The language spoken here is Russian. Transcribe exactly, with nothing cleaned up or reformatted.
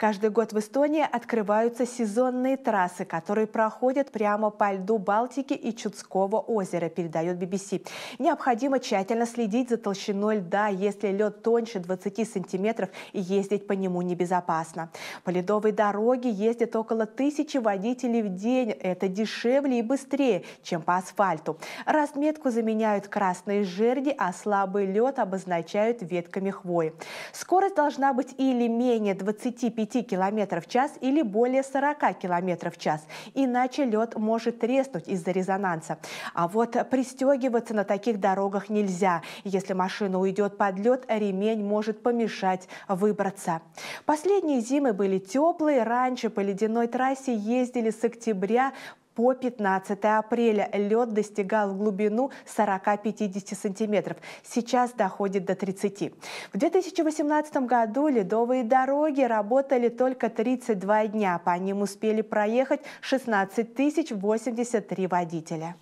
Каждый год в Эстонии открываются сезонные трассы, которые проходят прямо по льду Балтики и Чудского озера, передает би би си. Необходимо тщательно следить за толщиной льда, если лед тоньше двадцати сантиметров, и ездить по нему небезопасно. По ледовой дороге ездят около тысячи водителей в день. Это дешевле и быстрее, чем по асфальту. Разметку заменяют красные жерди, а слабый лед обозначают ветками хвои. Скорость должна быть или менее двадцати пяти километров в час, или более сорока километров в час. Иначе лед может треснуть из-за резонанса. А вот пристегиваться на таких дорогах нельзя. Если машина уйдет под лед, ремень может помешать выбраться. Последние зимы были теплые. Раньше по ледяной трассе ездили с октября по пятнадцатое апреля. Лед достигал глубину сорока-пятидесяти сантиметров. Сейчас доходит до тридцати. В две тысячи восемнадцатом году ледовые дороги работали только тридцать два дня. По ним успели проехать шестнадцать тысяч восемьдесят три водителя.